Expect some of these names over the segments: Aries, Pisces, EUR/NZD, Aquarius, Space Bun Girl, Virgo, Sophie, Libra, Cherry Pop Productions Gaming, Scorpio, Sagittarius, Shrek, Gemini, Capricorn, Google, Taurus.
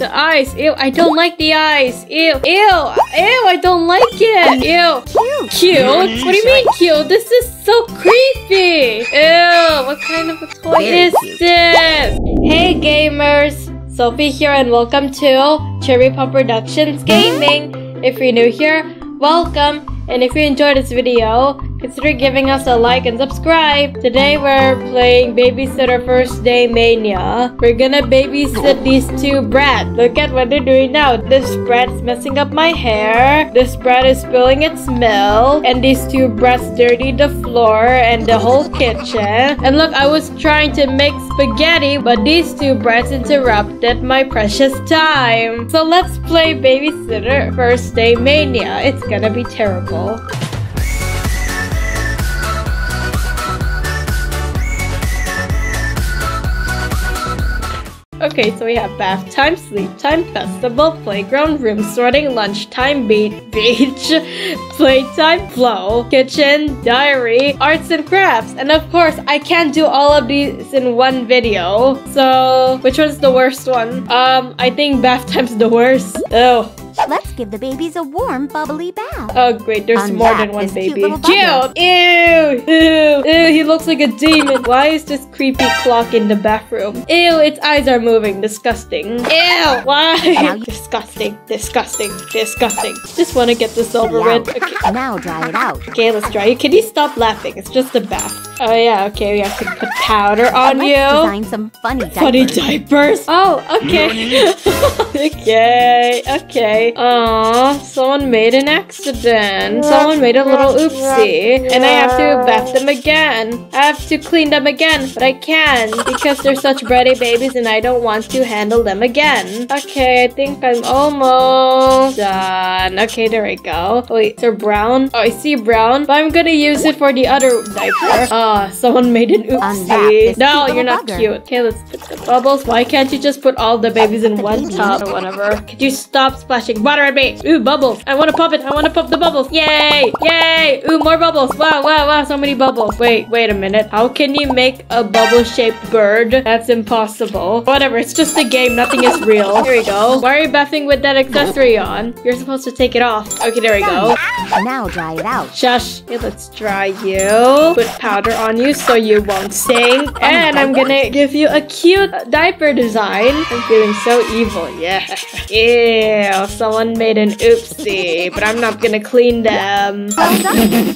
The eyes, ew, I don't like the eyes. Ew, ew, ew, I don't like it. Ew, cute. Cute? What do you mean cute? This is so creepy. Ew, what kind of a toy is this? Hey gamers, Sophie here and welcome to Cherry Pop Productions Gaming. If you're new here, welcome. And if you enjoyed this video, consider giving us a like and subscribe. Today we're playing Babysitter First Day Mania. We're gonna babysit these two brats. Look at what they're doing now. This brat's messing up my hair. This brat is spilling its milk. And these two brats dirty the floor and the whole kitchen. And look, I was trying to make spaghetti, but these two brats interrupted my precious time. So let's play Babysitter First Day Mania. It's gonna be terrible. Okay, so we have bath time, sleep time, festival, playground, room sorting, lunch time, beach, playtime, flow, kitchen, diary, arts and crafts. And of course, I can't do all of these in one video. So, which one's the worst one? I think bath time's the worst. Oh. Let's give the babies a warm, bubbly bath. Oh, great. There's more than one baby. Cute! Ew! Ew! Ew! He looks like a demon. Why is this creepy clock in the bathroom? Ew! Its eyes are moving. Disgusting. Ew! Why? Disgusting. Disgusting. Disgusting. Just want to get this over with. Okay. Now dry it out. Okay, let's dry it. Can you stop laughing? It's just a bath. Oh, yeah. Okay, we have to put powder on you. Let's design some funny diapers. Funny diapers? Oh, okay. Okay. Okay. Aww, someone made an accident. Someone made a little oopsie. And I have to bath them again. I have to clean them again. But I can't because they're such bratty babies and I don't want to handle them again. Okay, I think I'm almost done. Okay, there we go. Wait, they're brown. Oh, I see brown. But I'm gonna use it for the other diaper. Ah, someone made an oopsie. No, you're not cute. Okay, let's put the bubbles. Why can't you just put all the babies in one tub or whatever? Could you stop splashing butter at me? Ooh, bubbles. I want to pop it. I want to pop the bubbles. Yay! Yay! Ooh, more bubbles. Wow, wow, wow. So many bubbles. Wait, wait a minute. How can you make a bubble-shaped bird? That's impossible. Whatever. It's just a game. Nothing is real. Here we go. Why are you bathing with that accessory on? You're supposed to take it off. Okay, there we go. Now dry it out. Shush. Okay, let's dry you. Put powder on you so you won't stink. And I'm gonna give you a cute diaper design. I'm feeling so evil. Yeah. Ew. Someone made an oopsie, but I'm not gonna clean them.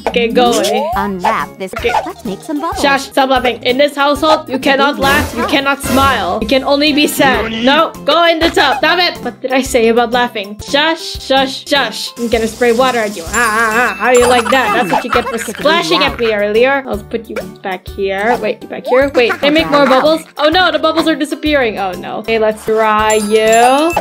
Okay, go away. Unwrap this. Okay. Let's make some bubbles. Shush, stop laughing. In this household, you cannot laugh, you cannot smile. You can only be sad. No, go in the tub. Stop it. What did I say about laughing? Shush, shush, shush. I'm gonna spray water at you. Ah, ah, ah. How do you like that? That's what you get for splashing at me earlier. I'll put you back here. Wait, back here. Wait, they make more bubbles. Oh no, the bubbles are disappearing. Oh no. Okay, let's dry you.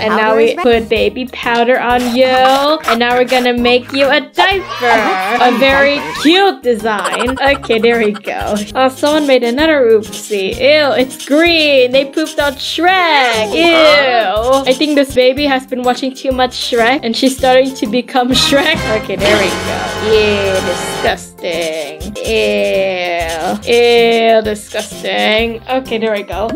And now we put baby powder on you, and now we're gonna make you a diaper. A very cute design. Okay, there we go. Oh, someone made another oopsie. Ew, it's green. They pooped out Shrek. Ew. I think this baby has been watching too much Shrek, and she's starting to become Shrek. Okay, there we go. Ew, disgusting. Ew. Ew, disgusting. Okay, there we go.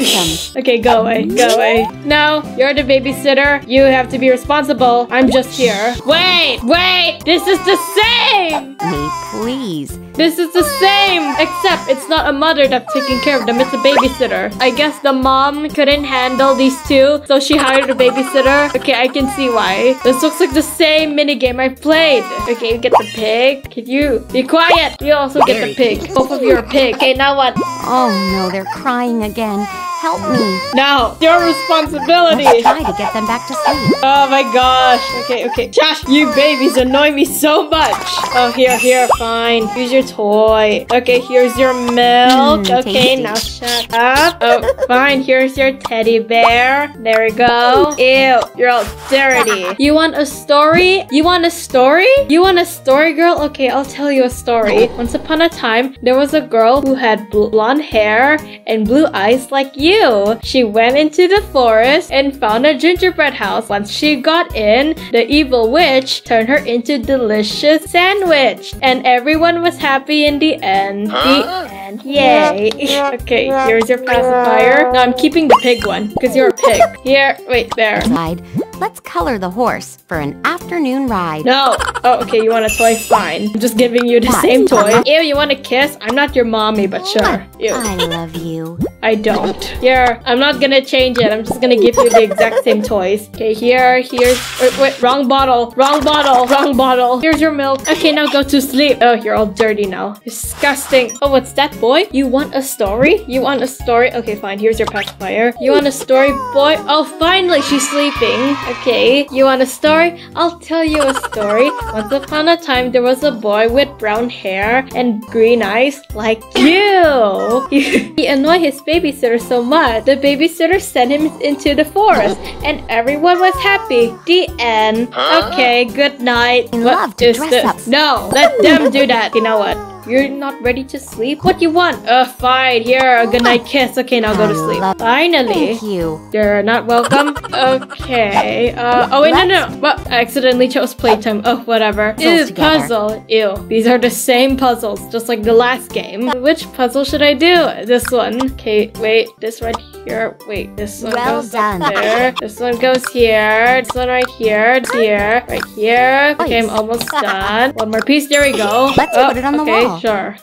Okay, go away. Go away. Now, you're the babysitter. You have to be responsible. I'm just here. Wait, wait! This is the same! Me, please. This is the same! Except it's not a mother that's taking care of them, it's a babysitter. I guess the mom couldn't handle these two, so she hired a babysitter. Okay, I can see why. This looks like the same minigame I played. Okay, you get the pig. Can you be quiet? You also get the pig. Both of you are pig. Okay, now what? Oh no, they're crying again. Help me. Now, your responsibility. Let's try to get them back to sleep. Oh my gosh. Okay, okay. Josh, you babies annoy me so much. Oh, here, here. Fine. Here's your toy. Okay, here's your milk. Okay, now shut up. Oh, fine. Here's your teddy bear. There we go. Ew, you're all dirty. You want a story? You want a story? You want a story, girl? Okay, I'll tell you a story. Once upon a time, there was a girl who had blonde hair and blue eyes like you. She went into the forest and found a gingerbread house. Once she got in, the evil witch turned her into delicious sandwich. And everyone was happy in the end. The end. one. Yay. Okay, here's your pacifier. No, I'm keeping the pig one, because you're a pig. Here, wait, there. Let's color the horse for an afternoon ride. No. Oh, okay, you want a toy? Fine. I'm just giving you the same toy. Ew, you want a kiss? I'm not your mommy, but sure. Ew. I love you. I don't. Here, I'm not gonna change it. I'm just gonna give you the exact same toys. Okay, here, here's... Wait, wrong bottle. Wrong bottle. Wrong bottle. Here's your milk. Okay, now go to sleep. Oh, you're all dirty now. Disgusting. Oh, what's that, boy? You want a story? You want a story? Okay, fine. Here's your pacifier. You want a story, boy? Oh, finally, she's sleeping. Okay, you want a story? I'll tell you a story. Once upon a time, there was a boy with brown hair and green eyes like you. He annoyed his babysitter so much, the babysitter sent him into the forest and everyone was happy. The end. Okay, good night. What is this? No, let them do that. You know what? You're not ready to sleep? What do you want? Fine. Here, a goodnight kiss. Okay, now go to sleep. Finally. Thank you. You're not welcome? Okay. Oh, wait, no. Well, I accidentally chose playtime. Oh, whatever. Ew, puzzle. Ew. These are the same puzzles, just like the last game. Which puzzle should I do? This one. Okay, wait. This right here. Wait, this one goes up there. This one goes here. This one right here. Here. Right here. Okay, I'm almost done. One more piece. There we go. Let's put it on the wall. Sure.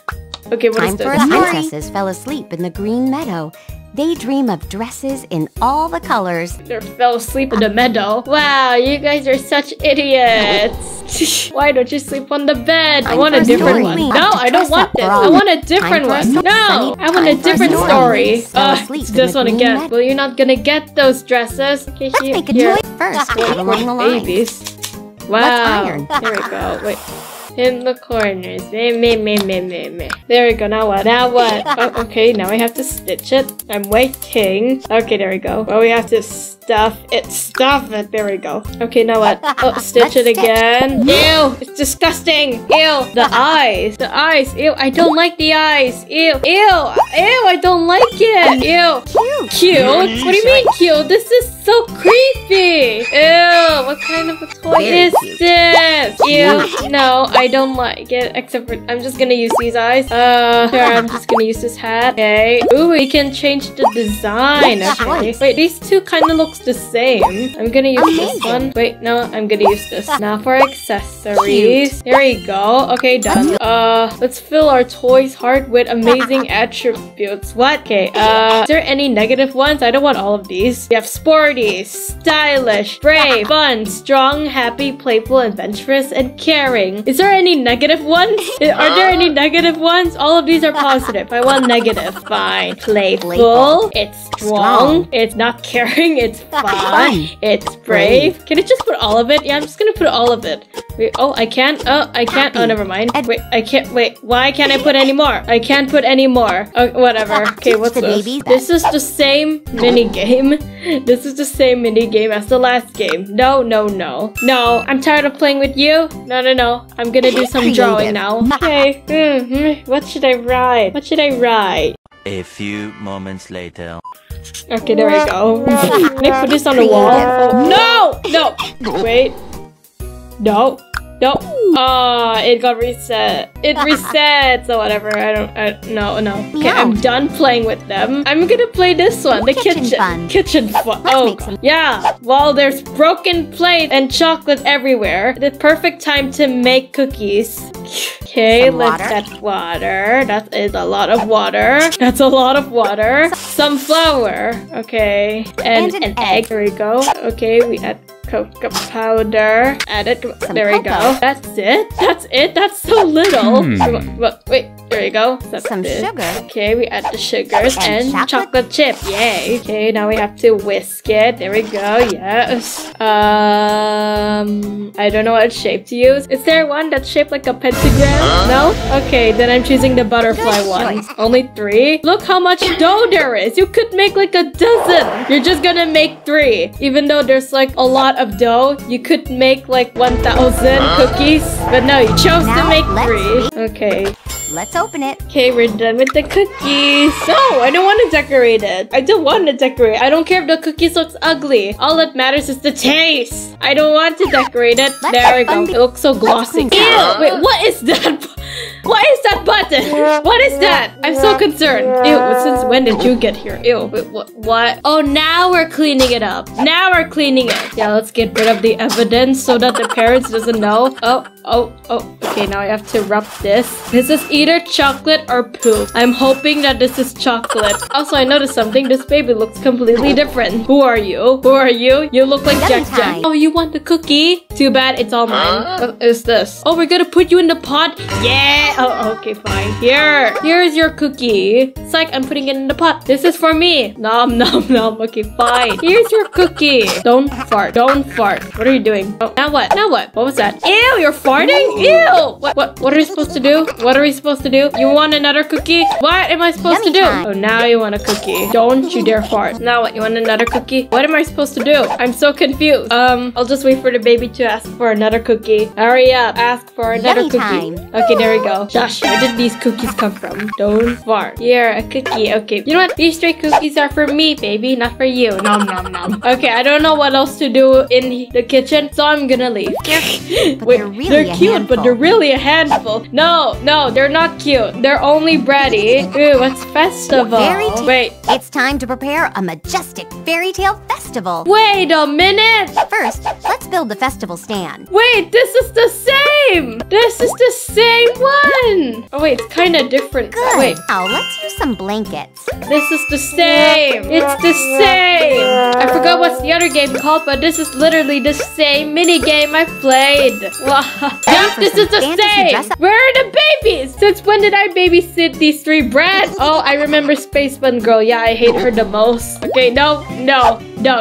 Okay, what is this? Time for the princesses fell asleep in the green meadow. They dream of dresses in all the colors. They fell asleep in the meadow. Wow, you guys are such idiots. Why don't you sleep on the bed? I want a different one. No, I don't want this. I want a different one. No, I want a different story. It's this one again. Well, you're not gonna get those dresses. Okay, let's make a choice first. Babies. Wow. There we go. Wait. In the corners. There we go. Now what? Now what? Oh, okay, now I have to stitch it. I'm waiting. Okay, there we go. Well, we have to stuff it. Stuff it. There we go. Okay, now what? Oh, stitch it again. Ew! It's disgusting! Ew! The eyes! The eyes! Ew! I don't like the eyes! Ew! Ew! Ew! I don't like it! Ew! Cute! Cute? What do you mean cute? This is so creepy! Ew! What kind of a toy is this? Ew! No, I don't like it, except for I'm just gonna use these eyes. Here, I'm just gonna use this hat. Okay. Ooh, we can change the design. Okay. Wait, these two kind of looks the same. I'm gonna use this one. Wait, no, I'm gonna use this. Now for accessories. There we go. Okay, done. Let's fill our toy's heart with amazing attributes. What? Okay, is there any negative ones? I don't want all of these. We have sporty, stylish, brave, fun, strong, happy, playful, adventurous, and caring. Is there any negative ones? Are there any negative ones? All of these are positive. I want negative. Fine. Playful. It's strong. It's not caring. It's fun. It's brave. Can I just put all of it? Yeah, I'm just gonna put all of it. Wait, oh, I can't. Oh, I can't. Oh, never mind. Wait, I can't. Wait, why can't I put any more? I can't put any more. Oh, whatever. Okay, what's this? This is the same mini game. This is the same mini game as the last game. No, no, no. No, I'm tired of playing with you. No, no, no. I'm gonna do some drawing now. Okay. What should I write? What should I write? A few moments later. Okay, there we go. Can I put this on the wall? Oh, no! No! Wait. No. No. Ah, it got reset. It resets or whatever. No. Okay, I'm done playing with them. I'm gonna play this one. The kitchen. Kitchen fun. Oh, yeah. While there's broken plates and chocolate everywhere, the perfect time to make cookies. Okay, let's get water. That is a lot of water. That's a lot of water. Some flour. Okay. And an egg. There we go. Okay, we add cocoa powder. Add it. There we go. That's it. That's it. That's so little. Wait. There you go. Some sugar. Okay, we add the sugars and chocolate chip. Yay. Okay, now we have to whisk it. There we go. Yes. I don't know what shape to use. Is there one that's shaped like a pentagram? No? Okay, then I'm choosing the butterfly one. Only 3? Look how much dough there is. You could make like a dozen. You're just gonna make 3. Even though there's like a lot of dough, you could make like 1,000 cookies. But no, you chose to make 3. Okay. Let's open it. Okay, we're done with the cookies. No, I don't want to decorate it. I don't want to decorate. I don't care if the cookies looks ugly. All that matters is the taste. I don't want to decorate it. There we go. It looks so glossy. Ew, wait, what is that? What is that button? What is that? I'm so concerned. Ew, since when did you get here? Ew, wait, what? Oh, now we're cleaning it up. Now we're cleaning it. Yeah, let's get rid of the evidence so that the parents doesn't know. Oh. Okay, now I have to rub this. This is either chocolate or poop. I'm hoping that this is chocolate. Also, I noticed something. This baby looks completely different. Who are you? Who are you? You look like Jack. Oh, you want the cookie? Too bad, it's all mine. What is this? Oh, we're gonna put you in the pot? Yeah! Oh, okay, fine. Here's your cookie. It's like I'm putting it in the pot. This is for me. Nom, nom, nom. Okay, fine. Here's your cookie. Don't fart. Don't fart. What are you doing? Oh, now what? Now what? What was that? Ew, you're farting? Ew! What are we supposed to do? What are we supposed to do? You want another cookie? What am I supposed to do? Oh, now you want a cookie. Don't you dare fart. Now what? You want another cookie? What am I supposed to do? I'm so confused. I'll just wait for the baby to ask for another cookie. Hurry up. Ask for another cookie. Okay, there we go. Gosh, where did these cookies come from? Don't fart. Here, a cookie. Okay. You know what? These three cookies are for me, baby, not for you. Nom, nom, nom. Okay, I don't know what else to do in the kitchen, so I'm gonna leave. Wait, they're cute, but they're really a handful. No, they're not cute. They're only bratty. Ooh, what's festival? Wait. It's time to prepare a majestic fairy tale festival. Wait a minute. First, let's build the festival stand. Wait, this is the same. This is the same one. Oh, wait, it's kind of different. Good. Wait. Now, let's use some blankets. This is the same. It's the same. I forgot what's the other game called, but this is literally the same mini game I played. Wow. Yep, this is the same. Where are the babies? Since when did I babysit these three brats? Oh, I remember Space Bun Girl. Yeah, I hate her the most. Okay, no,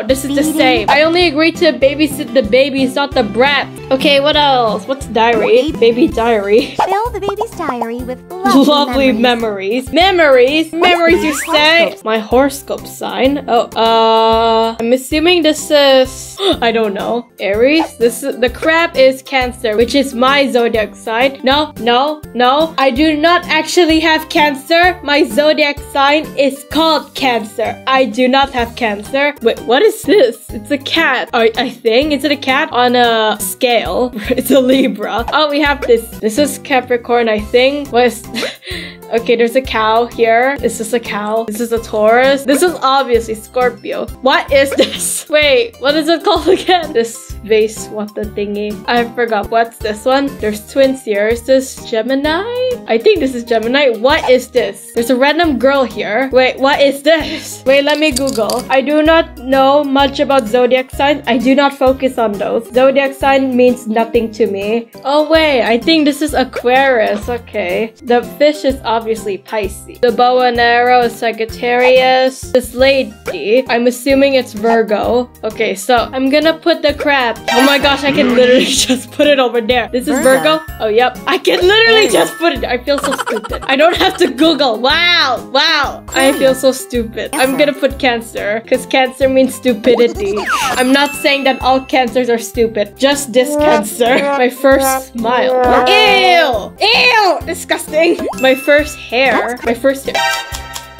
this is the same. I only agreed to babysit the babies, not the brat. Okay, what else? What's diary? Baby diary. Fill the baby's diary with lovely memories. Memories, you say? My horoscope sign. Oh, I'm assuming this is, I don't know, Aries? The crab is Cancer, which is my zodiac sign. No. I do not actually have Cancer. My zodiac sign is called Cancer. I do not have Cancer. Wait, what is this? It's a cat. I think. Is it a cat? On a scale. It's a Libra. Oh, we have this. This is Capricorn, I think. What is... Okay, there's a cow here. Is this a cow? This is a Taurus. This is obviously Scorpio. What is this? Wait, what is it called again? This vase, what the thingy? I forgot. What's this one? There's twins here. Is this Gemini? I think this is Gemini. What is this? There's a random girl here. Wait, what is this? Wait, let me Google. I do not know much about zodiac signs. I do not focus on those. Zodiac sign means nothing to me. Oh, wait. I think this is Aquarius. Okay. The fish is obviously Pisces. The bow and arrow is Sagittarius. This lady, I'm assuming it's Virgo. Okay, so I'm gonna put the crab. Oh my gosh, I can literally just put it over there. This is Virgo? Oh, yep. I can literally just put it there. I feel so stupid. I don't have to Google. Wow. I feel so stupid. I'm gonna put Cancer, because Cancer means stupidity. I'm not saying that all Cancers are stupid. Just this Cancer. My first smile. Ew! Disgusting. My first hair. My first hair.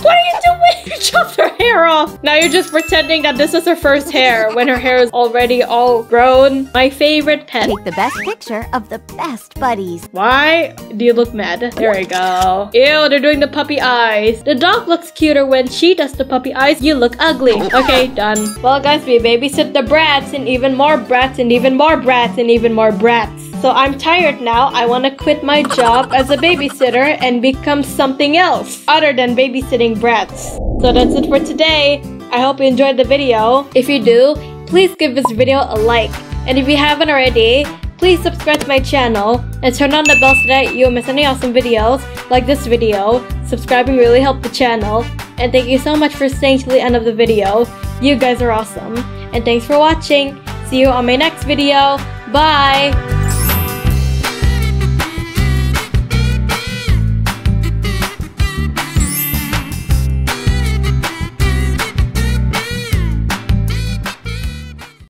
What are you doing? You chopped her hair off. Now you're just pretending that this is her first hair when her hair is already all grown. My favorite pet. Take the best picture of the best buddies. Why do you look mad? There we go. Ew, they're doing the puppy eyes. The dog looks cuter when she does the puppy eyes. You look ugly. Okay, done. Well, guys, we babysit the brats and even more brats and even more brats and even more brats. So I'm tired now. I want to quit my job as a babysitter and become something else other than babysitting brats. So that's it for today. I hope you enjoyed the video. If you do, please give this video a like. And if you haven't already, please subscribe to my channel and turn on the bell so that you don't miss any awesome videos like this video. Subscribing really helps the channel. And thank you so much for staying till the end of the video. You guys are awesome. And thanks for watching. See you on my next video. Bye!